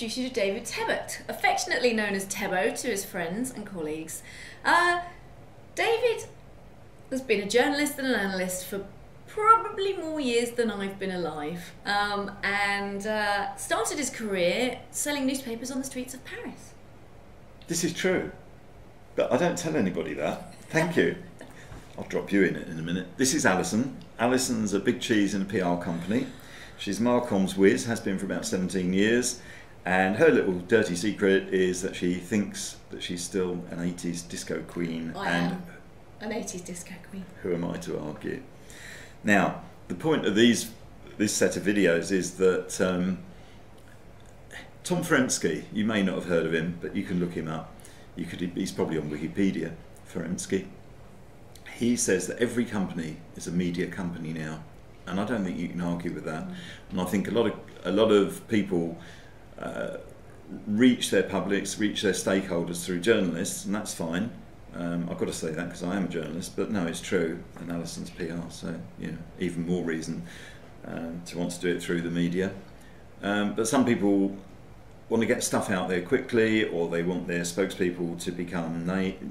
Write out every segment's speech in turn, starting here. introduce you to David Tebbutt, affectionately known as Tebbo to his friends and colleagues. David has been a journalist and an analyst for probably more years than I've been alive, and started his career selling newspapers on the streets of Paris. This is true, but I don't tell anybody that. Thank you. I'll drop you in it in a minute. This is Alison. Alison's a big cheese in a PR company. She's Marcom's whiz, has been for about 17 years, and her little dirty secret is that she thinks that she's still an 80s disco queen. I am an 80s disco queen. Who am I to argue? Now, the point of this set of videos is that Tom Forenski, you may not have heard of him, but you can look him up. He's probably on Wikipedia, Forenski. He says that every company is a media company now, and I don't think you can argue with that. And I think a lot of people reach their publics, reach their stakeholders through journalists, and that's fine. I've got to say that because I am a journalist, but no, it's true. And Alison's PR, so you know, even more reason to want to do it through the media. But some people want to get stuff out there quickly, or they want their spokespeople to become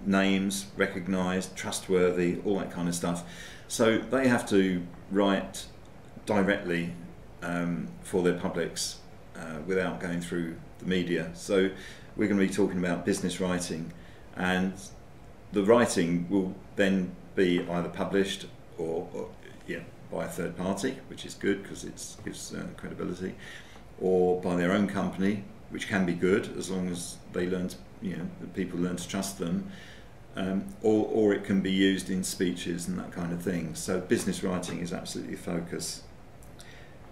names, recognised, trustworthy, all that kind of stuff. So they have to write directly for their publics without going through the media. So we're going to be talking about business writing, and the writing will then be either published or by a third party, which is good because it gives credibility, or by their own company, which can be good as long as they learn to, the people learn to trust them, or it can be used in speeches and that kind of thing. So business writing is absolutely the focus.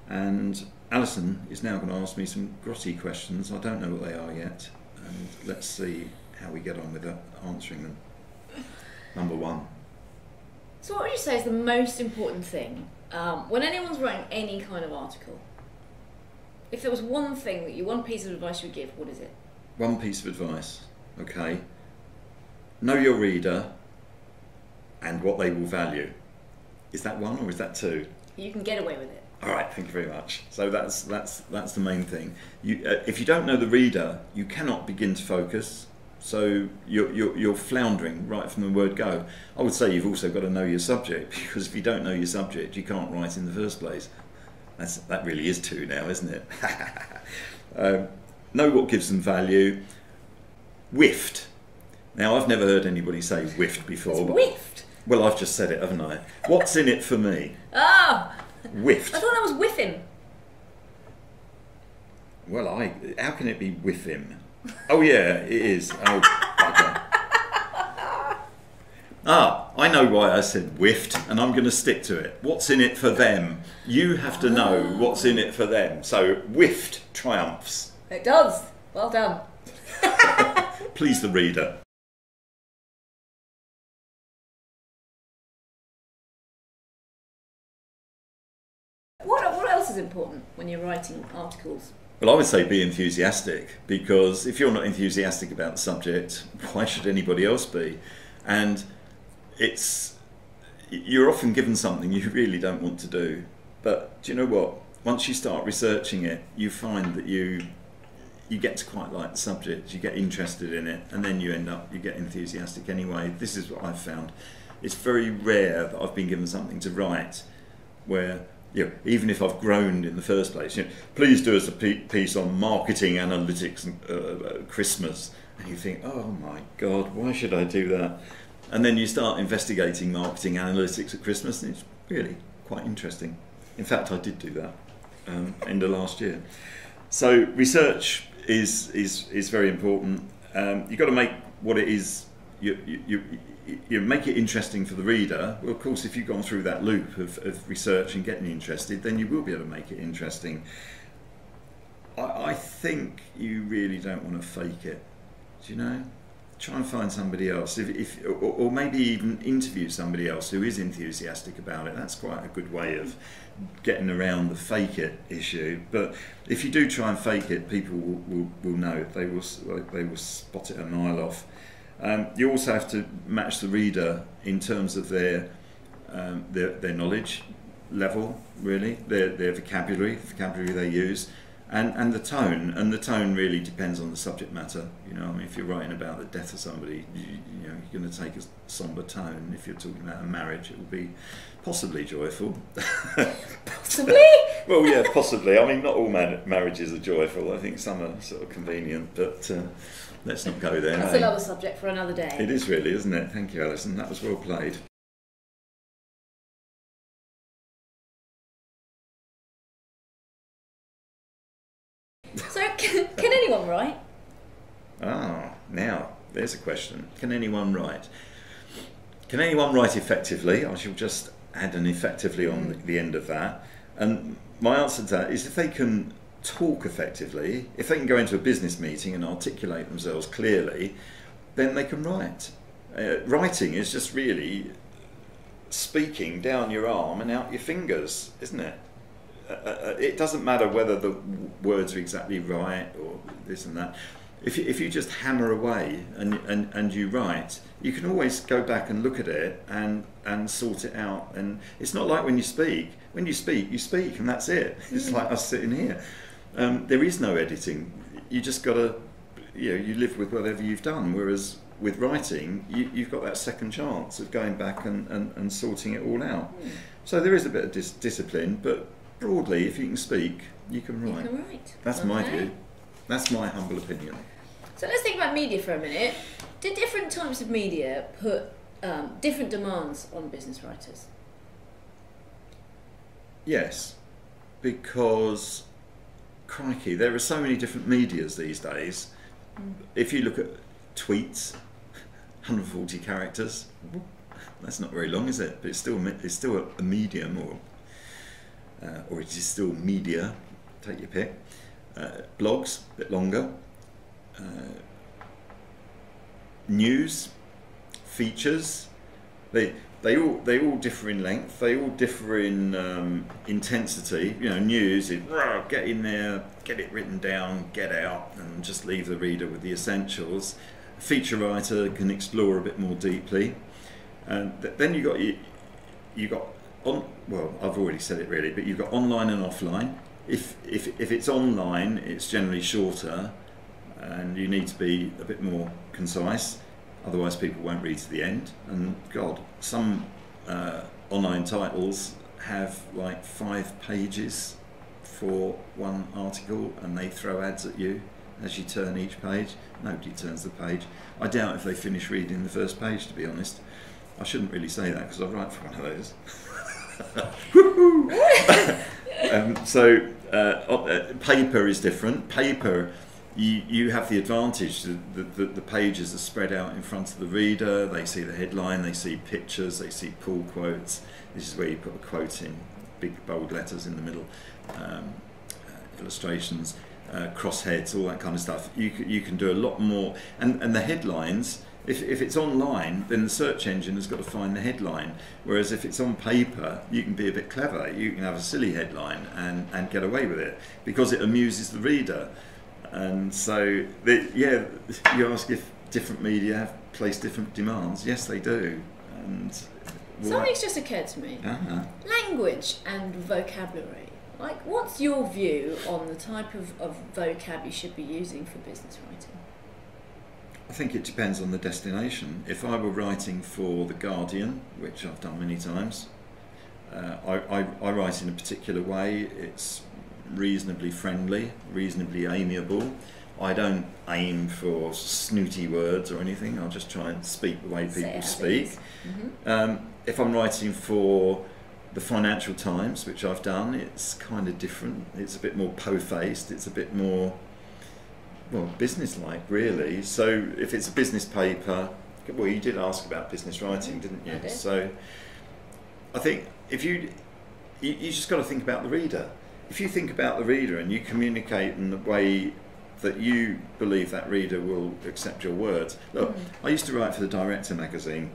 And Alison is now going to ask me some grotty questions. I don't know what they are yet, and let's see how we get on with answering them. Number one. So what would you say is the most important thing when anyone's writing any kind of article? If there was one thing that one piece of advice you would give, what is it? One piece of advice, okay. Know your reader and what they will value. Is that one or is that two? You can get away with it. All right, thank you very much. So that's the main thing. If you don't know the reader, you cannot begin to focus. So you're floundering right from the word go. I would say you've also got to know your subject, because if you don't know your subject, you can't write in the first place. That really is two now, isn't it? Know what gives them value. Whiffed. Now, I've never heard anybody say whiffed before. It's whiffed? Well, I've just said it, haven't I? What's in it for me? Ah! Oh, whiffed. I thought that was whiffing. Well, how can it be whiffing? Oh, yeah, it is. Oh, bugger. Ah, I know why I said whiffed, and I'm going to stick to it. What's in it for them? You have to know what's in it for them. So whiffed triumphs. It does. Well done. Please the reader. What else is important when you're writing articles? Well, I would say be enthusiastic, because if you're not enthusiastic about the subject, why should anybody else be? And you're often given something you really don't want to do, but do you know what? Once you start researching it, you find that you get to quite like the subject, you get interested in it, and then you get enthusiastic anyway. This is what I've found. It's very rare that I've been given something to write where, even if I've groaned in the first place, please do us a piece on marketing analytics and Christmas, and you think, oh my God, why should I do that? And then you start investigating marketing analytics at Christmas, and it's really quite interesting. In fact, I did do that end of last year. So research is very important. You've got to make what it is, you make it interesting for the reader. Well, of course, if you've gone through that loop of research and getting interested, then you will be able to make it interesting. I think you really don't want to fake it, do you know? Try and find somebody else, or maybe even interview somebody else who is enthusiastic about it. That's quite a good way of getting around the fake it issue. But if you do try and fake it, people will know. They will spot it a mile off. You also have to match the reader in terms of their knowledge level, really, their vocabulary they use, And the tone, and the tone really depends on the subject matter. You know, I mean, if you're writing about the death of somebody, you know, you're going to take a somber tone. If you're talking about a marriage, it will be possibly joyful. Possibly? Well, yeah, possibly. I mean, not all marriages are joyful. I think some are sort of convenient, but let's not go there. That's another subject for another day. It is really, isn't it? Thank you, Alison. That was well played. So, can anyone write? Ah, now, there's a question. Can anyone write? Can anyone write effectively? I shall just add an effectively on the end of that. And my answer to that is if they can talk effectively, if they can go into a business meeting and articulate themselves clearly, then they can write. Writing is just really speaking down your arm and out your fingers, isn't it? It doesn't matter whether the words are exactly right or this and that. If you just hammer away and you write, you can always go back and look at it and sort it out. And it's not like when you speak. When you speak and that's it. It's like us sitting here. There is no editing. You just got to, you know, you live with whatever you've done. Whereas with writing, you've got that second chance of going back and sorting it all out. So there is a bit of discipline, but broadly, if you can speak, you can write. You can write. That's okay. My view. That's my humble opinion. So let's think about media for a minute. Did different types of media put different demands on business writers? Yes, because, crikey, there are so many different medias these days. If you look at tweets, 140 characters, that's not very long, is it? But it's still a medium, or it is still media, take your pick. Blogs, a bit longer. News, features, they all differ in length. They all differ in intensity. You know, news is get in there, get it written down, get out, and just leave the reader with the essentials. A feature writer can explore a bit more deeply. And then you got. Well, I've already said it really, but you've got online and offline. If it's online, it's generally shorter, and you need to be a bit more concise, otherwise people won't read to the end. And God, some online titles have like 5 pages for one article, and they throw ads at you as you turn each page. Nobody turns the page. I doubt if they finish reading the first page, to be honest. I shouldn't really say that because I write for one of those. So paper is different. Paper, you have the advantage that the pages are spread out in front of the reader. They see the headline, they see pictures, they see pull quotes. This is where you put a quote in big bold letters in the middle, illustrations, crossheads, all that kind of stuff. You can do a lot more, and the headlines. If it's online, then the search engine has got to find the headline. Whereas if it's on paper, you can be a bit clever. You can have a silly headline and get away with it because it amuses the reader. And so, yeah, you ask if different media have placed different demands. Yes, they do. And something's just occurred to me. Language and vocabulary. Like, what's your view on the type of vocab you should be using for business writing? I think it depends on the destination. If I were writing for The Guardian, which I've done many times, I write in a particular way. It's reasonably friendly, reasonably amiable. I don't aim for snooty words or anything. I'll just try and speak the way people speak. If I'm writing for the Financial Times, which I've done, it's kind of different. It's a bit more po-faced. It's a bit more... well, business-like, really. So if it's a business paper, well, you did ask about business writing, didn't you? I did. So I think if you just got to think about the reader. If you think about the reader and you communicate in the way that you believe that reader will accept your words. Look, I used to write for the Director magazine.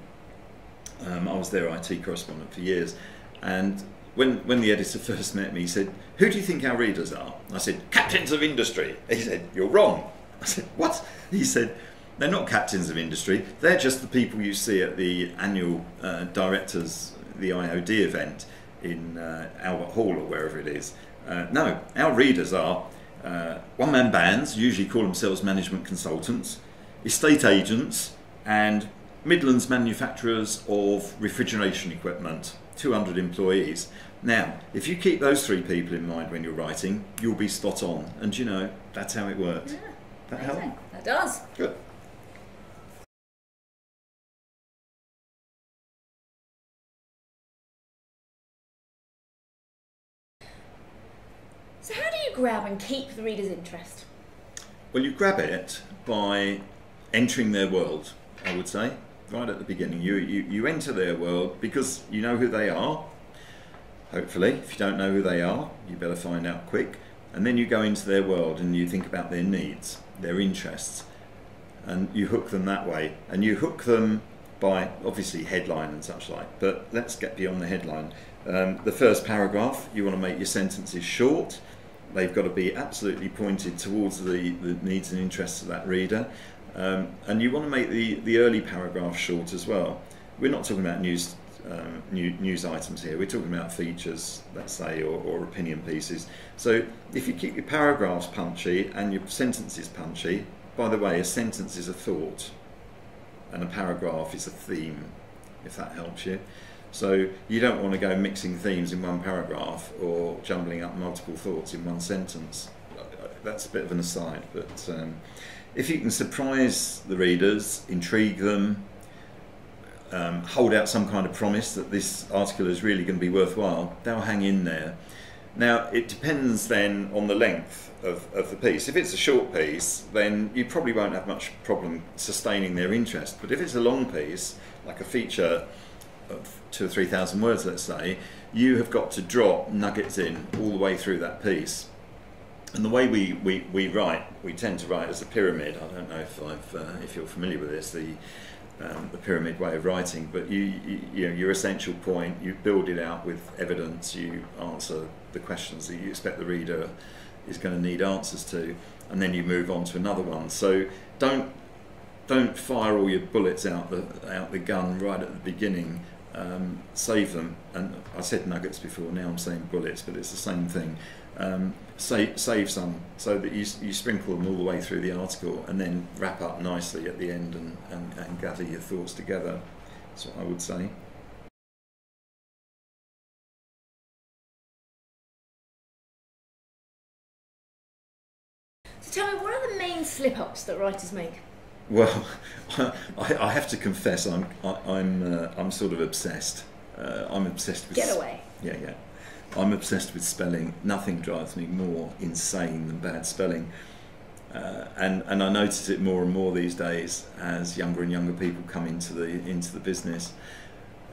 I was their IT correspondent for years, and when the editor first met me, he said, "Who do you think our readers are?" I said, "Captains of industry." He said, "You're wrong." I said, "What?" He said, "They're not captains of industry. They're just the people you see at the annual directors, the IOD event in Albert Hall or wherever it is. No, our readers are one-man bands, usually call themselves management consultants, estate agents, and Midlands manufacturers of refrigeration equipment, 200 employees. Now, if you keep those three people in mind when you're writing, you'll be spot on. And you know, that's how it works. Yeah, that helps? That does. Good. So how do you grab and keep the reader's interest? Well, you grab it by entering their world, I would say, right at the beginning. You enter their world because you know who they are, hopefully. If you don't know who they are, you better find out quick. And then you go into their world and you think about their needs, their interests, and you hook them that way. And you hook them by, obviously, headline and such like, but let's get beyond the headline. The first paragraph, you want to make your sentences short. They've got to be absolutely pointed towards the needs and interests of that reader. And you want to make the early paragraphs short as well. We're not talking about news items here, we're talking about features, let's say, or opinion pieces. So if you keep your paragraphs punchy and your sentences punchy, by the way, a sentence is a thought and a paragraph is a theme, if that helps you. So you don't want to go mixing themes in one paragraph or jumbling up multiple thoughts in one sentence. That's a bit of an aside, but if you can surprise the readers, intrigue them, hold out some kind of promise that this article is really going to be worthwhile, they'll hang in there. Now, it depends then on the length of the piece. If it's a short piece, then you probably won't have much problem sustaining their interest. But if it's a long piece, like a feature of 2,000 or 3,000 words, let's say, you have got to drop nuggets in all the way through that piece. And the way we write, we tend to write as a pyramid. I don't know if you're familiar with this, the pyramid way of writing. But you know, your essential point, you build it out with evidence. You answer the questions that you expect the reader is going to need answers to, and then you move on to another one. So don't fire all your bullets out the gun right at the beginning. Save them, and I said nuggets before, now I'm saying bullets, but it's the same thing. Save some so that you sprinkle them all the way through the article and then wrap up nicely at the end and gather your thoughts together. That's what I would say. So tell me, what are the main slip-ups that writers make? Well, I have to confess, I'm sort of obsessed. I'm obsessed with Getaway. Yeah. I'm obsessed with spelling. Nothing drives me more insane than bad spelling, and I notice it more and more these days as younger and younger people come into the business,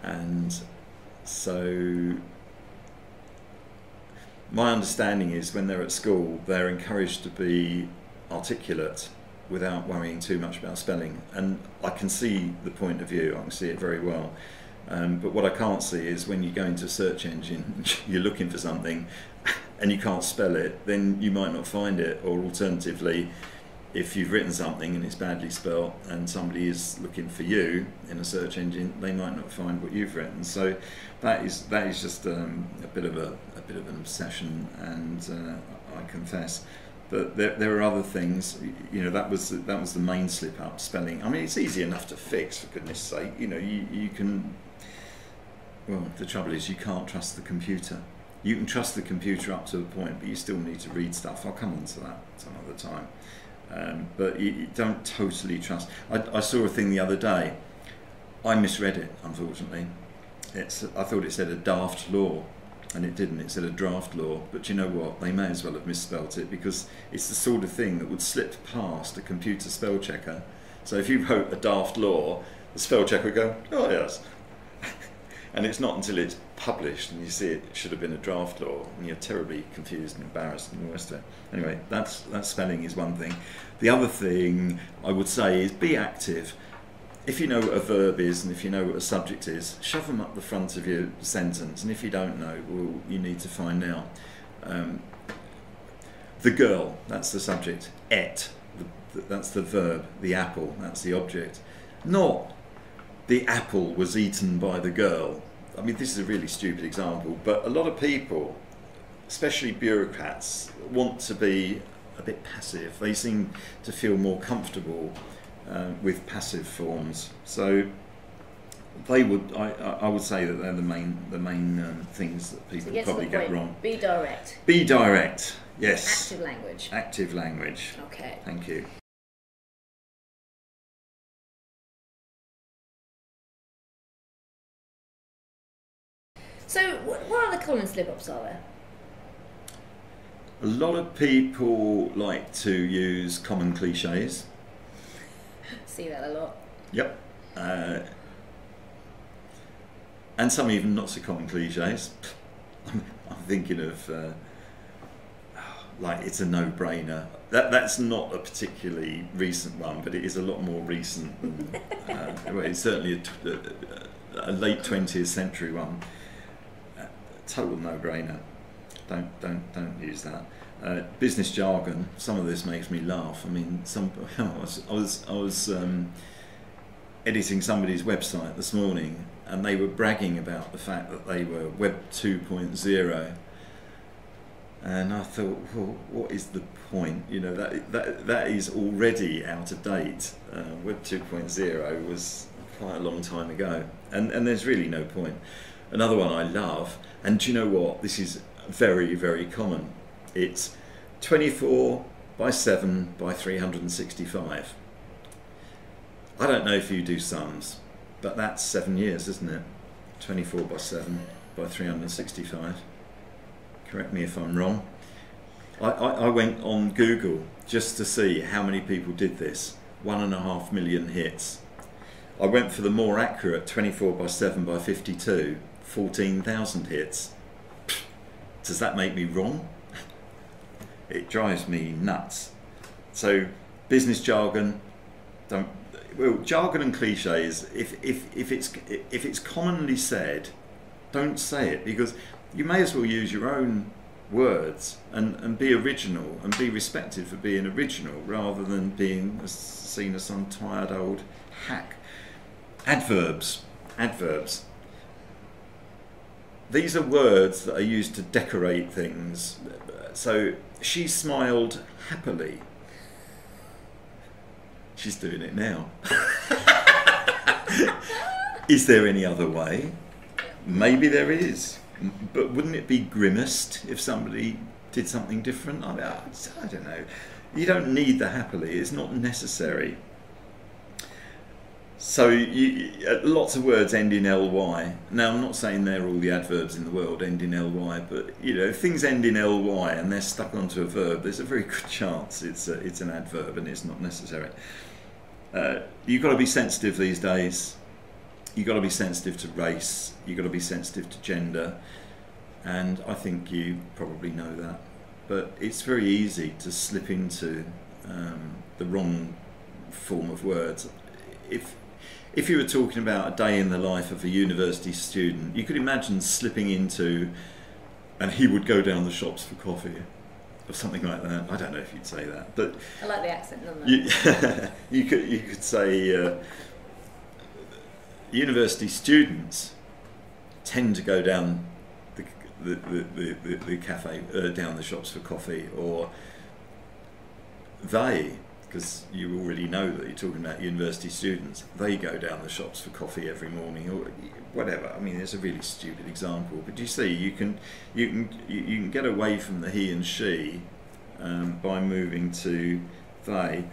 and so. My understanding is when they're at school, they're encouraged to be articulate without worrying too much about spelling, and I can see the point of view, I can see it very well, but what I can't see is when you go into a search engine, you're looking for something and you can't spell it, then you might not find it, or alternatively, if you've written something and it's badly spelled and somebody is looking for you in a search engine, they might not find what you've written. So that is just a bit of an obsession, and I confess. But there are other things, you know. That was the main slip-up, spelling. I mean, it's easy enough to fix, for goodness sake. You know, you can. Well, the trouble is you can't trust the computer. You can trust the computer up to a point, but you still need to read stuff. I'll come on to that some other time. But you don't totally trust. I saw a thing the other day. I misread it, unfortunately. I thought it said a daft law. And it didn't, it said a draft law, but you know what, they may as well have misspelt it, because it's the sort of thing that would slip past a computer spell checker. So if you wrote a daft law, the spell checker would go, oh yes. And it's not until it's published and you see it should have been a draft law, and you're terribly confused and embarrassed and the rest of it. Anyway, that spelling is one thing. The other thing I would say is be active. If you know what a verb is and if you know what a subject is, shove them up the front of your sentence, and if you don't know, well, you need to find out. The girl, that's the subject. Et, that's the verb. The apple, that's the object. Not the apple was eaten by the girl. I mean, this is a really stupid example, but a lot of people, especially bureaucrats, want to be a bit passive. They seem to feel more comfortable with passive forms. So they would, I would say that they're the main things that people probably get wrong. Be direct. Be direct. Yes. Active language. Active language. Okay. Thank you. So, what other common slip-ups are there? A lot of people like to use common cliches. See that a lot. Yep. And some even not so common cliches. I'm thinking of like it's a no-brainer. That's not a particularly recent one, but it is a lot more recent than, well, it's certainly a late 20th century one. Total no-brainer. Don't use that. Business jargon. Some of this makes me laugh. I mean, I was editing somebody's website this morning, and they were bragging about the fact that they were Web 2.0, and I thought, well, what is the point? You know, that is already out of date. Web 2.0 was quite a long time ago, and there's really no point. Another one I love, and do you know what? This is very, very common. It's 24/7/365. I don't know if you do sums, but that's 7 years, isn't it? 24/7/365. Correct me if I'm wrong. I went on Google just to see how many people did this. 1.5 million hits. I went for the more accurate 24/7/52. 14,000 hits. Does that make me wrong? It drives me nuts. So business jargon, jargon and cliches. If it's commonly said, don't say it, because you may as well use your own words and be original and be respected for being original rather than being seen as some tired old hack. Adverbs. Adverbs. These are words that are used to decorate things. So she smiled happily. She's doing it now. Is there any other way? Maybe there is. But wouldn't it be grimaced if somebody did something different? I don't know. You don't need the happily. It's not necessary. So lots of words end in ly. Now, I'm not saying they're all the adverbs in the world end in ly, but you know, if things end in ly and they're stuck onto a verb, there's a very good chance it's an adverb and it's not necessary. You've got to be sensitive these days. You've got to be sensitive to race. You've got to be sensitive to gender, and I think you probably know that. But it's very easy to slip into the wrong form of words. If you were talking about a day in the life of a university student, you could imagine slipping into, and he would go down the shops for coffee, or something like that. I don't know if you'd say that, but I like the accent, nonetheless. You could say university students tend to go down the cafe, down the shops for coffee, or they. Because you already know that you're talking about university students. They go down the shops for coffee every morning, or whatever. I mean, it's a really stupid example, but you see, you can get away from the he and she by moving to they.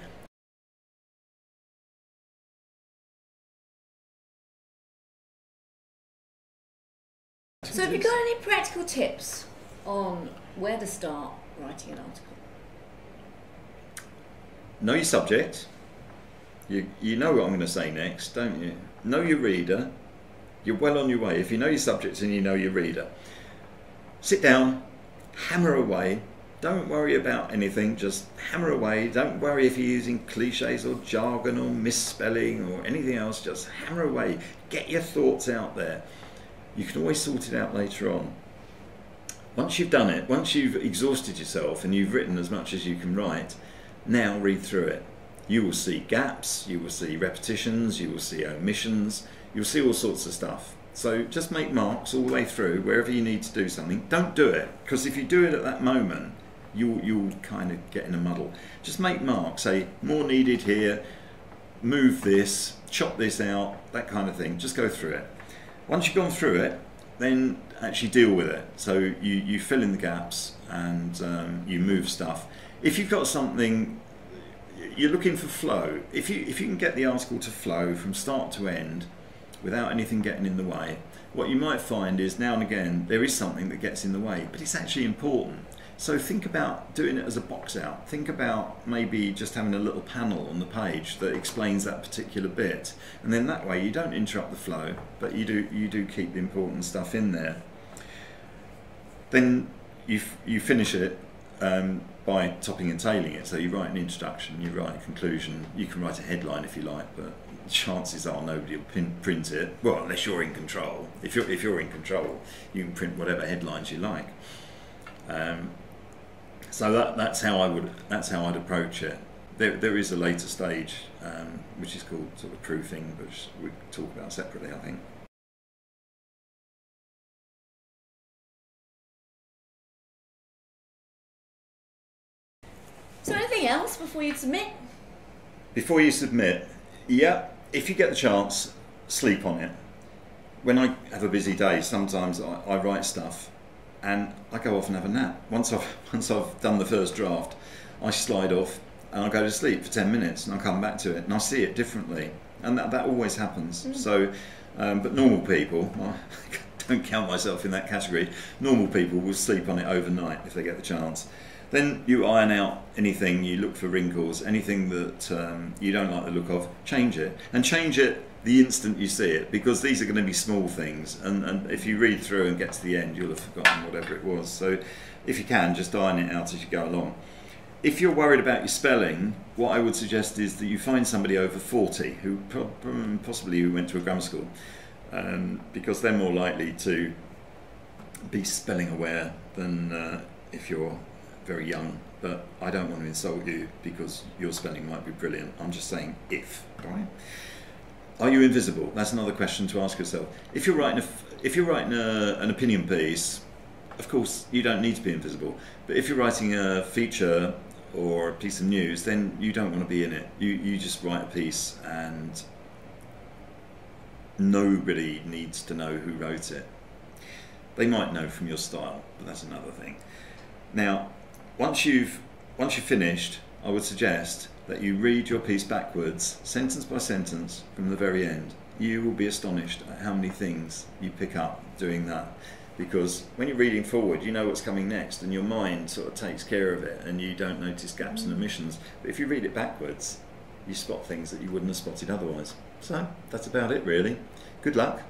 So, have you got any practical tips on where to start writing an article? Know your subject. You know what I'm going to say next, don't you? Know your reader. You're well on your way if you know your subject and you know your reader. Sit down, hammer away. Don't worry about anything, just hammer away. Don't worry if you're using cliches or jargon or misspelling or anything else. Just hammer away. Get your thoughts out there. You can always sort it out later on. Once you've done it, once you've exhausted yourself and you've written as much as you can write, now read through it. You will see gaps, you will see repetitions, you will see omissions, you'll see all sorts of stuff. So just make marks all the way through wherever you need to do something. Don't do it, because if you do it at that moment, you'll kind of get in a muddle. Just make marks, say more needed here, move this, chop this out, that kind of thing. Just go through it. Once you've gone through it, then actually deal with it. So you fill in the gaps and you move stuff. If you've got something, you're looking for flow. If you can get the article to flow from start to end without anything getting in the way, what you might find is now and again there is something that gets in the way, but it's actually important. So think about doing it as a box out. Think about maybe just having a little panel on the page that explains that particular bit, and then that way you don't interrupt the flow, but you do keep the important stuff in there. Then you finish it by topping and tailing it. So you write an introduction, you write a conclusion, you can write a headline if you like, but chances are nobody will print it. Well, unless you're in control. If you're in control, you can print whatever headlines you like. So that's how I'd approach it. There is a later stage which is called sort of proofing, which we talk about separately, I think. So anything else before you submit? Before you submit, yeah, if you get the chance, sleep on it. When I have a busy day, sometimes I write stuff and I go off and have a nap. Once I've done the first draft, I slide off and I go to sleep for 10 minutes and I come back to it and I see it differently. And that always happens. Mm. So, but normal people, I don't count myself in that category, normal people will sleep on it overnight if they get the chance. Then you iron out anything, you look for wrinkles, anything that you don't like the look of, change it. And change it the instant you see it, because these are going to be small things, and if you read through and get to the end, you'll have forgotten whatever it was. So if you can, just iron it out as you go along. If you're worried about your spelling, what I would suggest is that you find somebody over 40 who possibly went to a grammar school, because they're more likely to be spelling aware than if you're very young. But I don't want to insult you because your spelling might be brilliant. I'm just saying if. Right? Are you invisible? That's another question to ask yourself. If you're writing an opinion piece, of course you don't need to be invisible. But if you're writing a feature or a piece of news, then you don't want to be in it. You just write a piece and nobody needs to know who wrote it. They might know from your style, but that's another thing. Now, once you've finished, I would suggest that you read your piece backwards, sentence by sentence, from the very end. You will be astonished at how many things you pick up doing that, because when you're reading forward, you know what's coming next, and your mind sort of takes care of it, and you don't notice gaps and omissions. But if you read it backwards, you spot things that you wouldn't have spotted otherwise. So that's about it, really. Good luck.